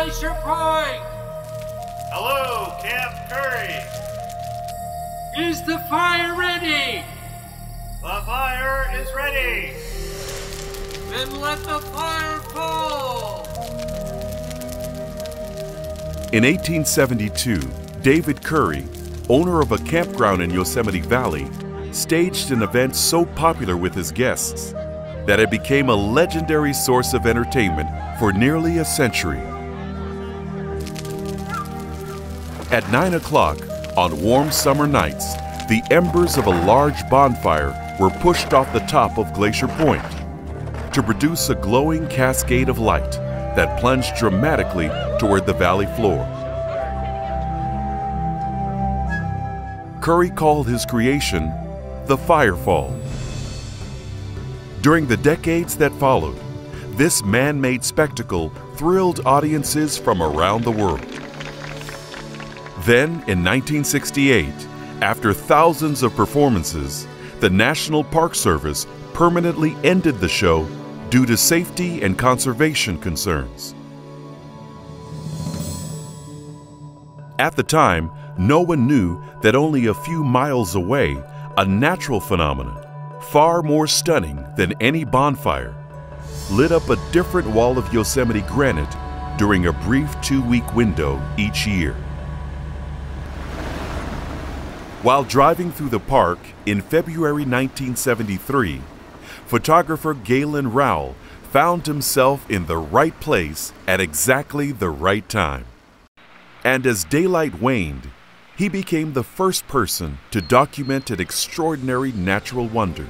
Glacier Point! Hello, Camp Curry! Is the fire ready? The fire is ready! Then let the fire fall! In 1872, David Curry, owner of a campground in Yosemite Valley, staged an event so popular with his guests that it became a legendary source of entertainment for nearly a century. At 9 o'clock on warm summer nights, the embers of a large bonfire were pushed off the top of Glacier Point to produce a glowing cascade of light that plunged dramatically toward the valley floor. Curry called his creation the Firefall. During the decades that followed, this man-made spectacle thrilled audiences from around the world. Then, in 1968, after thousands of performances, the National Park Service permanently ended the show due to safety and conservation concerns. At the time, no one knew that only a few miles away, a natural phenomenon, far more stunning than any bonfire, lit up a different wall of Yosemite granite during a brief 2-week window each year. While driving through the park in February 1973, photographer Galen Rowell found himself in the right place at exactly the right time. And as daylight waned, he became the first person to document an extraordinary natural wonder.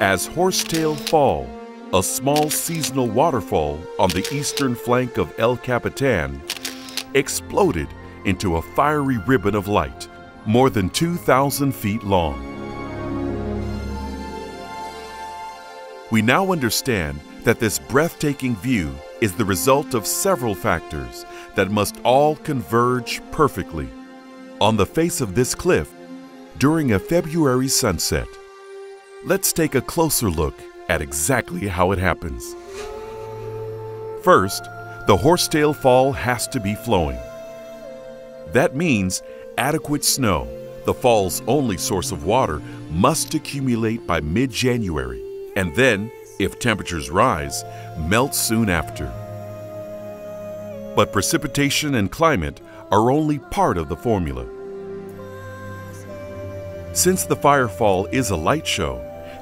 As Horsetail Fall, a small seasonal waterfall on the eastern flank of El Capitan, exploded into a fiery ribbon of light, more than 2,000 feet long. We now understand that this breathtaking view is the result of several factors that must all converge perfectly on the face of this cliff during a February sunset. Let's take a closer look at exactly how it happens. First, the Horsetail Fall has to be flowing. That means adequate snow, the fall's only source of water, must accumulate by mid-January, and then, if temperatures rise, melt soon after. But precipitation and climate are only part of the formula. Since the Firefall is a light show,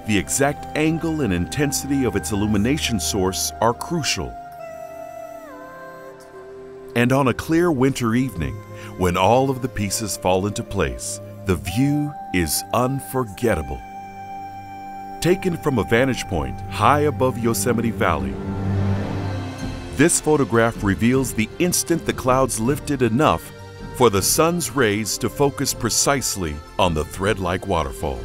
the exact angle and intensity of its illumination source are crucial. And on a clear winter evening, when all of the pieces fall into place, the view is unforgettable. Taken from a vantage point high above Yosemite Valley, this photograph reveals the instant the clouds lifted enough for the sun's rays to focus precisely on the thread-like waterfall.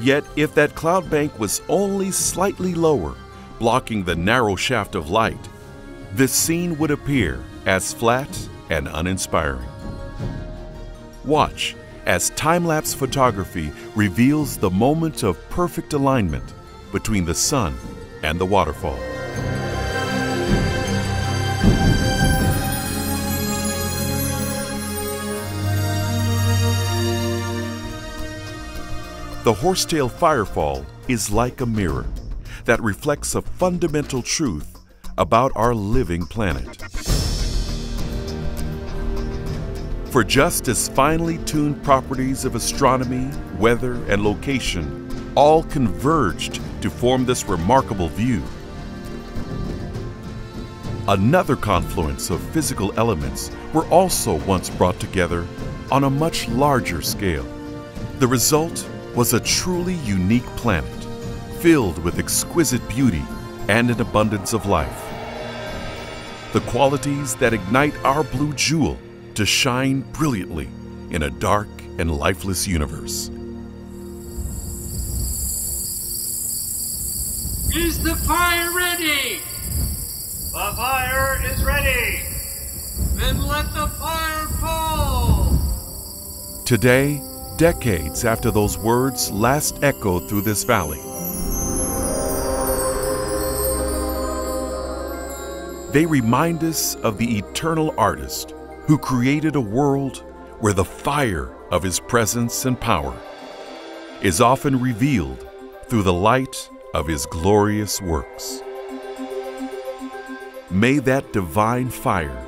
Yet, if that cloud bank was only slightly lower, blocking the narrow shaft of light, this scene would appear as flat and uninspiring. Watch as time-lapse photography reveals the moment of perfect alignment between the sun and the waterfall. The Horsetail Firefall is like a mirror that reflects a fundamental truth about our living planet. For just as finely tuned properties of astronomy, weather, and location all converged to form this remarkable view, another confluence of physical elements were also once brought together on a much larger scale. The result was a truly unique planet, filled with exquisite beauty and an abundance of life. The qualities that ignite our blue jewel to shine brilliantly in a dark and lifeless universe. Is the fire ready? The fire is ready! Then let the fire fall! Today, decades after those words last echoed through this valley, They remind us of the eternal artist who created a world where the fire of his presence and power is often revealed through the light of his glorious works. May that divine fire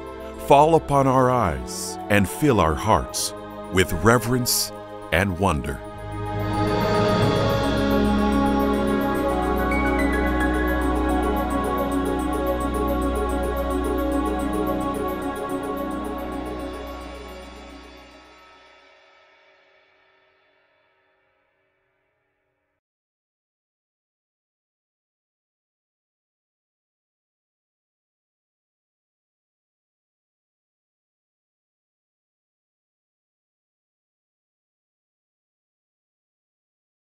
fall upon our eyes and fill our hearts with reverence and wonder.